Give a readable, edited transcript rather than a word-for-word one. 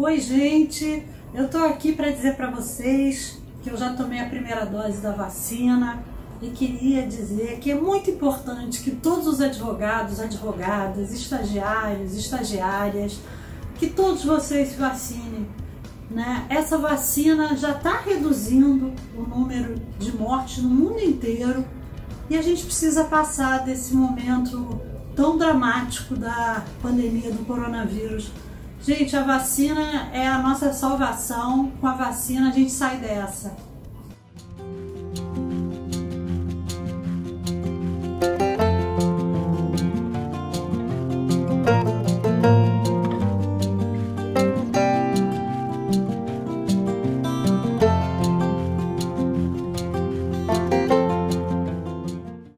Oi gente, eu tô aqui para dizer para vocês que eu já tomei a primeira dose da vacina e queria dizer que é muito importante que todos os advogados, advogadas, estagiários, estagiárias, que todos vocês se vacinem, né? Essa vacina já está reduzindo o número de mortes no mundo inteiro e a gente precisa passar desse momento tão dramático da pandemia do coronavírus. Gente, a vacina é a nossa salvação. Com a vacina a gente sai dessa.